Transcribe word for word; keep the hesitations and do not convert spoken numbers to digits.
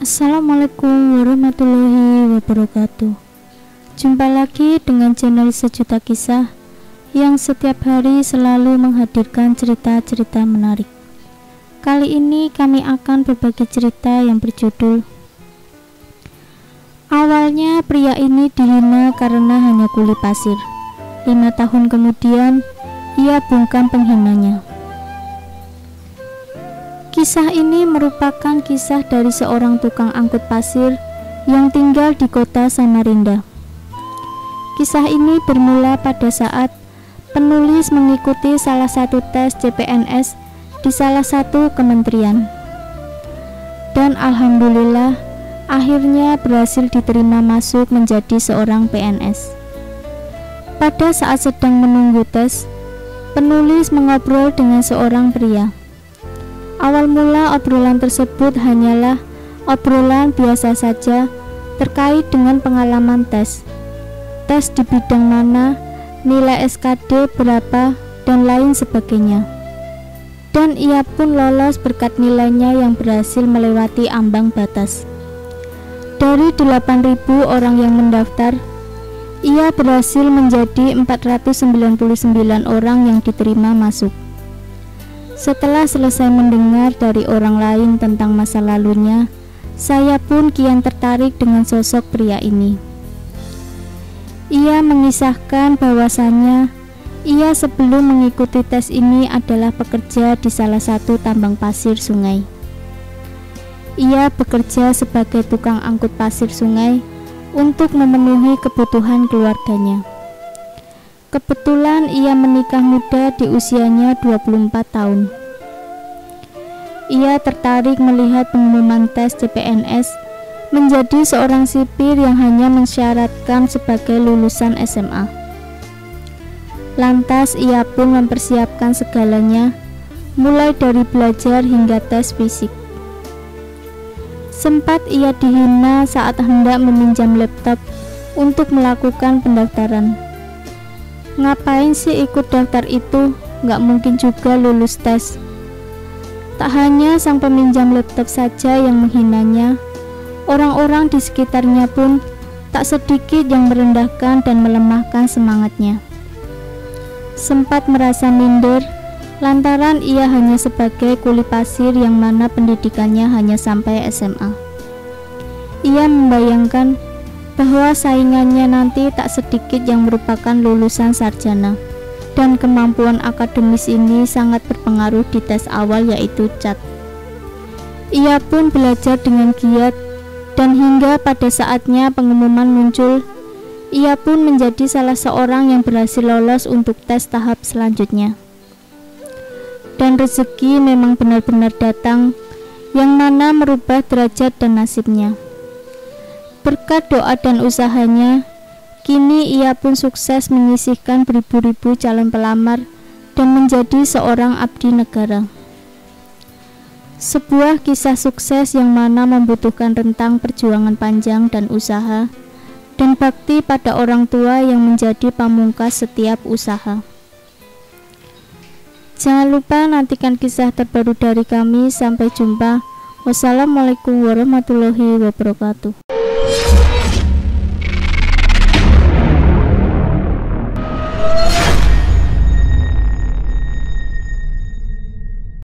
Assalamualaikum warahmatullahi wabarakatuh. Jumpa lagi dengan channel Sejuta Kisah yang setiap hari selalu menghadirkan cerita-cerita menarik. Kali ini kami akan berbagi cerita yang berjudul Awalnya pria ini dihina karena hanya kuli pasir. Lima tahun kemudian ia bungkam penghinanya. Kisah ini merupakan kisah dari seorang tukang angkut pasir yang tinggal di kota Samarinda. Kisah ini bermula pada saat penulis mengikuti salah satu tes C P N S di salah satu kementerian. Dan alhamdulillah, akhirnya berhasil diterima masuk menjadi seorang P N S. Pada saat sedang menunggu tes, penulis mengobrol dengan seorang pria. Awal mula obrolan tersebut hanyalah obrolan biasa saja terkait dengan pengalaman tes, tes di bidang mana, nilai S K D berapa, dan lain sebagainya. Dan ia pun lolos berkat nilainya yang berhasil melewati ambang batas. Dari delapan ribu orang yang mendaftar, ia berhasil menjadi empat ratus sembilan puluh sembilan orang yang diterima masuk. Setelah selesai mendengar dari orang lain tentang masa lalunya, saya pun kian tertarik dengan sosok pria ini. Ia mengisahkan bahwasannya ia sebelum mengikuti tes ini adalah pekerja di salah satu tambang pasir sungai. Ia bekerja sebagai tukang angkut pasir sungai untuk memenuhi kebutuhan keluarganya. Kebetulan ia menikah muda di usianya dua puluh empat tahun. Ia tertarik melihat pengumuman tes C P N S menjadi seorang sipir yang hanya mensyaratkan sebagai lulusan S M A. Lantas ia pun mempersiapkan segalanya, mulai dari belajar hingga tes fisik. Sempat ia dihina saat hendak meminjam laptop untuk melakukan pendaftaran. Ngapain sih ikut daftar itu, nggak mungkin juga lulus tes. Tak hanya sang peminjam laptop saja yang menghinanya, orang-orang di sekitarnya pun tak sedikit yang merendahkan dan melemahkan semangatnya. Sempat merasa minder, lantaran ia hanya sebagai kuli pasir yang mana pendidikannya hanya sampai S M A. Ia membayangkan bahwa saingannya nanti tak sedikit yang merupakan lulusan sarjana, dan kemampuan akademis ini sangat berpengaruh di tes awal yaitu C A T. Ia pun belajar dengan giat, dan hingga pada saatnya pengumuman muncul, ia pun menjadi salah seorang yang berhasil lolos untuk tes tahap selanjutnya. Dan rezeki memang benar-benar datang, yang mana merubah derajat dan nasibnya. Berkat doa dan usahanya, kini ia pun sukses menyisihkan beribu-ribu calon pelamar dan menjadi seorang abdi negara. Sebuah kisah sukses yang mana membutuhkan rentang perjuangan panjang dan usaha, dan bakti pada orang tua yang menjadi pamungkas setiap usaha. Jangan lupa nantikan kisah terbaru dari kami. Sampai jumpa. Wassalamualaikum warahmatullahi wabarakatuh.